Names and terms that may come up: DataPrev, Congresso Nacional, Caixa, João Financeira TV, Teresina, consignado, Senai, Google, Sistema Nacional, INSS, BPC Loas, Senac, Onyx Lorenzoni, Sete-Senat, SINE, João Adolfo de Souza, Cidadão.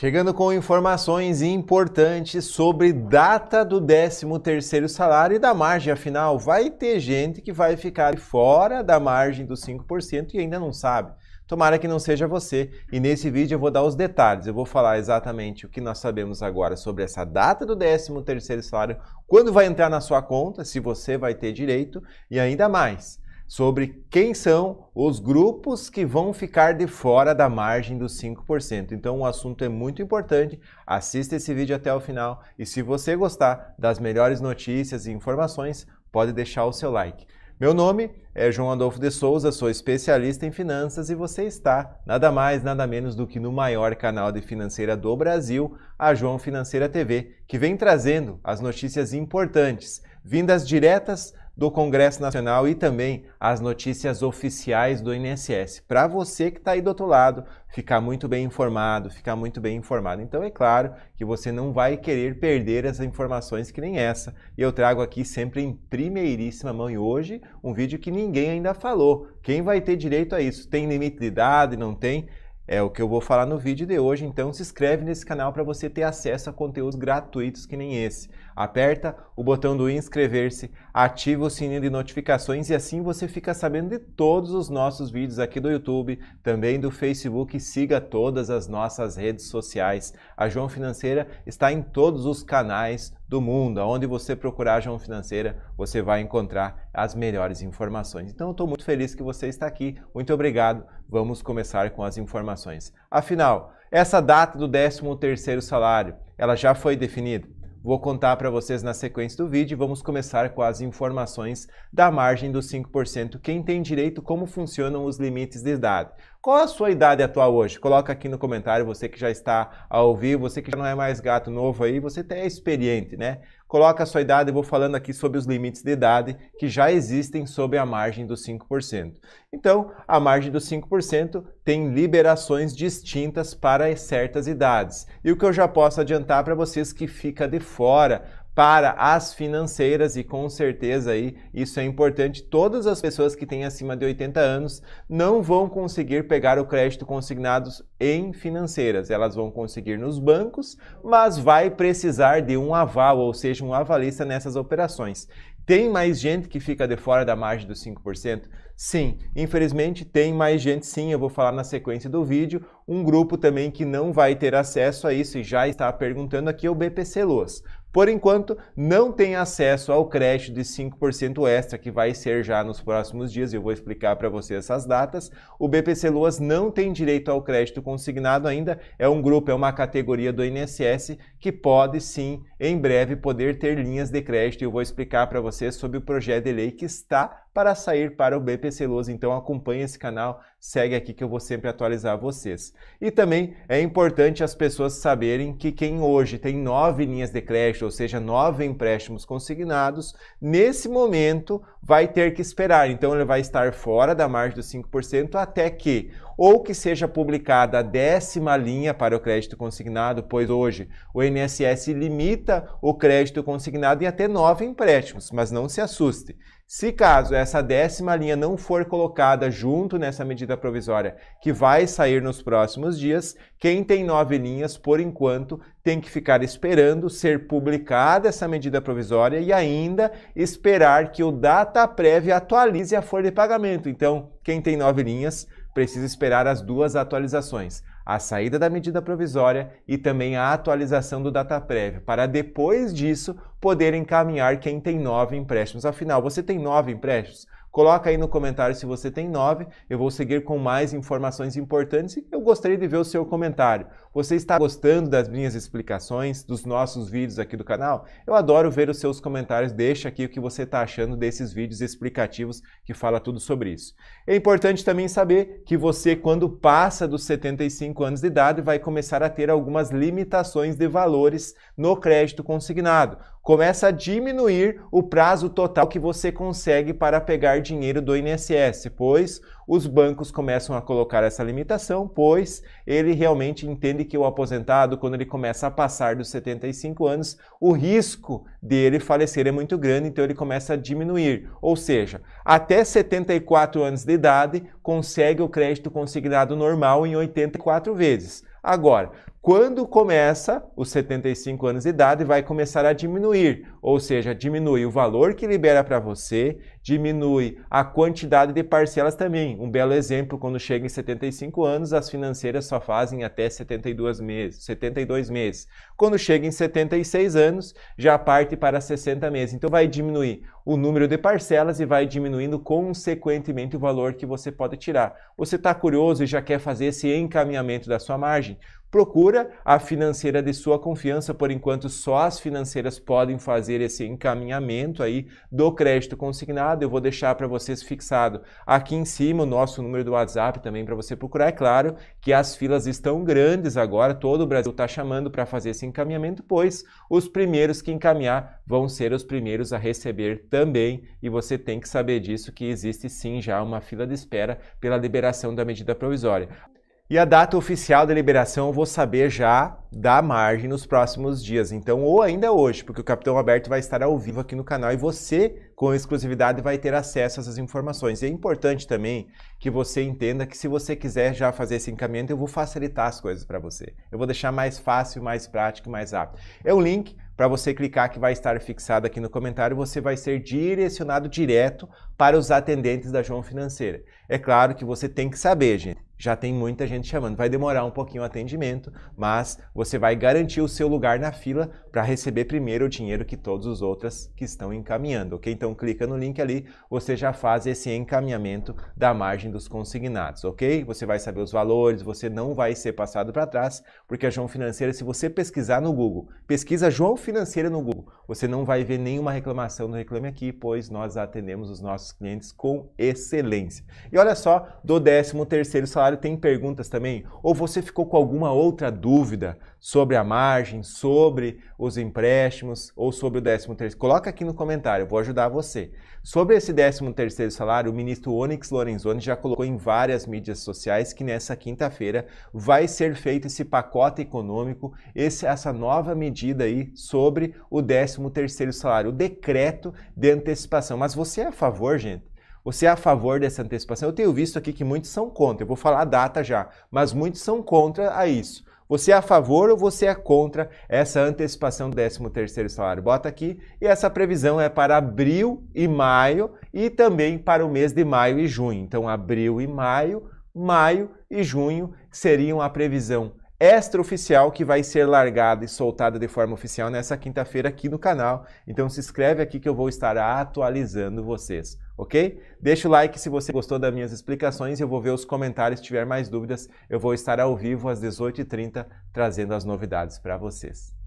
Chegando com informações importantes sobre data do 13º salário e da margem. Afinal, vai ter gente que vai ficar fora da margem dos 5% e ainda não sabe. Tomara que não seja você. E nesse vídeo eu vou dar os detalhes. Eu vou falar exatamente o que nós sabemos agora sobre essa data do 13º salário, quando vai entrar na sua conta, se você vai ter direito, e ainda mais sobre quem são os grupos que vão ficar de fora da margem dos 5%. Então o assunto é muito importante, assista esse vídeo até o final e se você gostar das melhores notícias e informações, pode deixar o seu like. Meu nome é João Adolfo de Souza, sou especialista em finanças e você está nada mais, nada menos do que no maior canal de financeira do Brasil, a João Financeira TV, que vem trazendo as notícias importantes, vindas diretas do Congresso Nacional e também as notícias oficiais do INSS, para você que está aí do outro lado ficar muito bem informado, Então é claro que você não vai querer perder as informações que nem essa, e eu trago aqui sempre em primeiríssima mão, e hoje um vídeo que ninguém ainda falou. Quem vai ter direito a isso? Tem limite de idade? Não tem? É o que eu vou falar no vídeo de hoje, então se inscreve nesse canal para você ter acesso a conteúdos gratuitos que nem esse. Aperta o botão do inscrever-se, ativa o sininho de notificações e assim você fica sabendo de todos os nossos vídeos aqui do YouTube, também do Facebook, e siga todas as nossas redes sociais. A João Financeira está em todos os canais do mundo. Aonde você procurar a João Financeira, você vai encontrar as melhores informações. Então eu estou muito feliz que você está aqui, muito obrigado. Vamos começar com as informações. Afinal, essa data do 13º salário, ela já foi definida? Vou contar para vocês na sequência do vídeo. Vamos começar com as informações da margem dos 5%. Quem tem direito, como funcionam os limites de idade. Qual a sua idade atual hoje? Coloca aqui no comentário, você que já está a ouvir, você que já não é mais gato novo aí, você até é experiente, né? Coloca a sua idade, eu vou falando aqui sobre os limites de idade que já existem sobre a margem dos 5%. Então, a margem dos 5% tem liberações distintas para certas idades. E o que eu já posso adiantar para vocês que fica de fora para as financeiras, e com certeza aí isso é importante, todas as pessoas que têm acima de 80 anos não vão conseguir pegar o crédito consignado em financeiras. Elas vão conseguir nos bancos, mas vai precisar de um aval, ou seja, um avalista nessas operações. Tem mais gente que fica de fora da margem dos 5%? Sim, infelizmente tem mais gente sim, eu vou falar na sequência do vídeo. Um grupo também que não vai ter acesso a isso e já está perguntando aqui é o BPC Loas. Por enquanto, não tem acesso ao crédito de 5% extra, que vai ser já nos próximos dias, e eu vou explicar para você essas datas. O BPC Loas não tem direito ao crédito consignado ainda, é um grupo, é uma categoria do INSS que pode sim, em breve, poder ter linhas de crédito, e eu vou explicar para você sobre o projeto de lei que está para sair para o BPC Loas. Então acompanhe esse canal, segue aqui que eu vou sempre atualizar vocês. E também é importante as pessoas saberem que quem hoje tem 9 linhas de crédito, ou seja, 9 empréstimos consignados, nesse momento vai ter que esperar. Então ele vai estar fora da margem dos 5% até que ou que seja publicada a 10ª linha para o crédito consignado, pois hoje o INSS limita o crédito consignado em até 9 empréstimos, mas não se assuste. Se caso essa 10ª linha não for colocada junto nessa medida provisória que vai sair nos próximos dias, quem tem 9 linhas, por enquanto, tem que ficar esperando ser publicada essa medida provisória e ainda esperar que o DataPrev atualize a folha de pagamento. Então, quem tem 9 linhas precisa esperar as 2 atualizações, a saída da medida provisória e também a atualização do DataPrev, para depois disso poder encaminhar quem tem 9 empréstimos. Afinal, você tem 9 empréstimos? Coloca aí no comentário se você tem 9, eu vou seguir com mais informações importantes e eu gostaria de ver o seu comentário. Você está gostando das minhas explicações, dos nossos vídeos aqui do canal? Eu adoro ver os seus comentários, deixa aqui o que você está achando desses vídeos explicativos que fala tudo sobre isso. É importante também saber que você, quando passa dos 75 anos de idade, vai começar a ter algumas limitações de valores no crédito consignado. Começa a diminuir o prazo total que você consegue para pegar dinheiro do INSS, pois os bancos começam a colocar essa limitação, pois ele realmente entende que o aposentado, quando ele começa a passar dos 75 anos, o risco dele falecer é muito grande, então ele começa a diminuir. Ou seja, até 74 anos de idade, consegue o crédito consignado normal em 84 vezes. Agora, Quando começa os 75 anos de idade, vai começar a diminuir, ou seja, diminui o valor que libera para você, diminui a quantidade de parcelas também. Um belo exemplo, quando chega em 75 anos, as financeiras só fazem até 72 meses. Quando chega em 76 anos, já parte para 60 meses. Então vai diminuir o número de parcelas e vai diminuindo consequentemente o valor que você pode tirar. Você está curioso e já quer fazer esse encaminhamento da sua margem? Procura a financeira de sua confiança. Por enquanto, só as financeiras podem fazer esse encaminhamento aí do crédito consignado. Eu vou deixar para vocês fixado aqui em cima o nosso número do WhatsApp também para você procurar. É claro que as filas estão grandes agora, todo o Brasil está chamando para fazer esse encaminhamento, pois os primeiros que encaminhar vão ser os primeiros a receber também. E você tem que saber disso, que existe sim já uma fila de espera pela liberação da medida provisória. E a data oficial da liberação eu vou saber já da margem nos próximos dias, então, ou ainda hoje, porque o Capitão Roberto vai estar ao vivo aqui no canal e você, com exclusividade, vai ter acesso a essas informações. E é importante também que você entenda que, se você quiser já fazer esse encaminhamento, eu vou facilitar as coisas para você. Eu vou deixar mais fácil, mais prático e mais rápido. É um link para você clicar que vai estar fixado aqui no comentário. Você vai ser direcionado direto para os atendentes da João Financeira. É claro que você tem que saber, gente. Já tem muita gente chamando, vai demorar um pouquinho o atendimento, mas você vai garantir o seu lugar na fila para receber primeiro o dinheiro que todos os outros que estão encaminhando, ok? Então clica no link ali, você já faz esse encaminhamento da margem dos consignados, ok? Você vai saber os valores, você não vai ser passado para trás, porque a João Financeira, se você pesquisar no Google, pesquisa João Financeira no Google, você não vai ver nenhuma reclamação no Reclame Aqui, pois nós atendemos os nossos clientes com excelência. E olha só, do 13º salário, tem perguntas também, ou você ficou com alguma outra dúvida sobre a margem, sobre os empréstimos ou sobre o 13º, coloca aqui no comentário, eu vou ajudar você. Sobre esse 13º salário, o ministro Onyx Lorenzoni já colocou em várias mídias sociais que nessa quinta-feira vai ser feito esse pacote econômico, essa nova medida aí sobre o 13º salário, o decreto de antecipação. Mas você é a favor, gente? Você é a favor dessa antecipação? Eu tenho visto aqui que muitos são contra, eu vou falar a data já, mas muitos são contra a isso. Você é a favor ou você é contra essa antecipação do 13º salário? Bota aqui. E essa previsão é para abril e maio e também para o mês de maio e junho. Então, abril e maio, maio e junho seriam a previsão extraoficial que vai ser largada e soltada de forma oficial nessa quinta-feira aqui no canal. Então se inscreve aqui que eu vou estar atualizando vocês, ok? Deixa o like se você gostou das minhas explicações, eu vou ver os comentários, se tiver mais dúvidas, eu vou estar ao vivo às 18h30 trazendo as novidades para vocês.